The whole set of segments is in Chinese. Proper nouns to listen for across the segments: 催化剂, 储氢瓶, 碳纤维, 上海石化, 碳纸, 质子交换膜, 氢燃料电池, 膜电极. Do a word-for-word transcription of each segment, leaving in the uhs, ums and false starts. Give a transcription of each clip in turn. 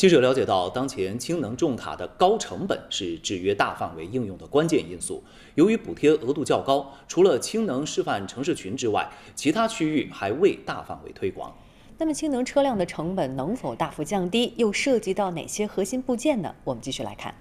记者了解到，当前氢能重卡的高成本是制约大范围应用的关键因素。由于补贴额度较高，除了氢能示范城市群之外，其他区域还未大范围推广。那么，氢能车辆的成本能否大幅降低，又涉及到哪些核心部件呢？我们继续来看。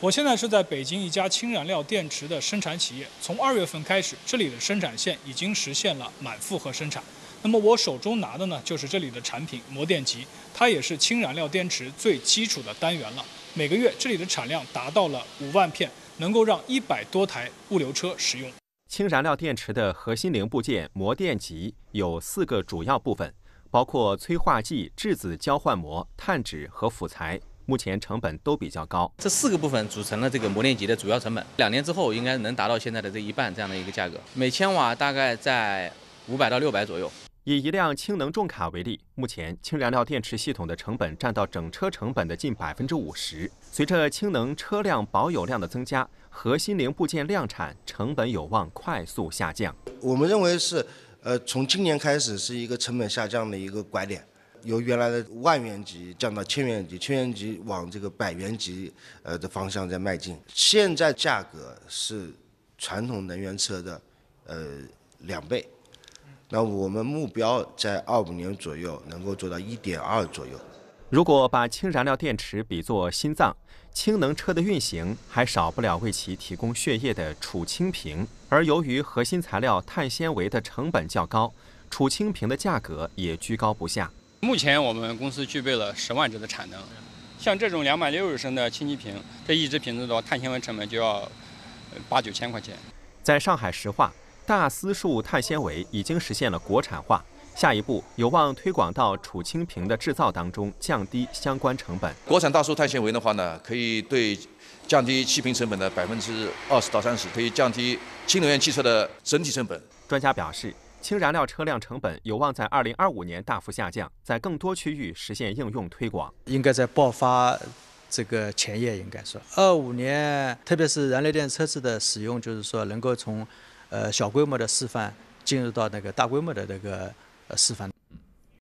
我现在是在北京一家氢燃料电池的生产企业，从二月份开始，这里的生产线已经实现了满负荷生产。 那么我手中拿的呢，就是这里的产品膜电极，它也是氢燃料电池最基础的单元了。每个月这里的产量达到了五万片，能够让一百多台物流车使用。氢燃料电池的核心零部件膜电极有四个主要部分，包括催化剂、质子交换膜、碳纸和辅材。 目前成本都比较高，这四个部分组成了这个膜电极的主要成本。两年之后应该能达到现在的这一半这样的一个价格，每千瓦大概在五百到六百左右。以一辆氢能重卡为例，目前氢燃料电池系统的成本占到整车成本的近百分之五十。随着氢能车辆保有量的增加，核心零部件量产成本有望快速下降。我们认为是，呃，从今年开始是一个成本下降的一个拐点。 由原来的万元级降到千元级，千元级往这个百元级呃的方向在迈进。现在价格是传统能源车的呃两倍，那我们目标在二五年左右能够做到一点二左右。如果把氢燃料电池比作心脏，氢能车的运行还少不了为其提供血液的储氢瓶，而由于核心材料碳纤维的成本较高，储氢瓶的价格也居高不下。 目前我们公司具备了十万只的产能，像这种两百六十升的氢气瓶，这一只瓶子的碳纤维成本就要八九千块钱。在上海石化，大丝束碳纤维已经实现了国产化，下一步有望推广到储氢瓶的制造当中，降低相关成本。国产大束碳纤维的话呢，可以对降低气瓶成本的百分之二十到三十，可以降低新能源汽车的整体成本。专家表示。 氢燃料车辆成本有望在二零二五年大幅下降，在更多区域实现应用推广。应该在爆发这个前夜，应该说二五年，特别是燃料电车子的使用，就是说能够从，呃小规模的示范进入到那个大规模的那个示范。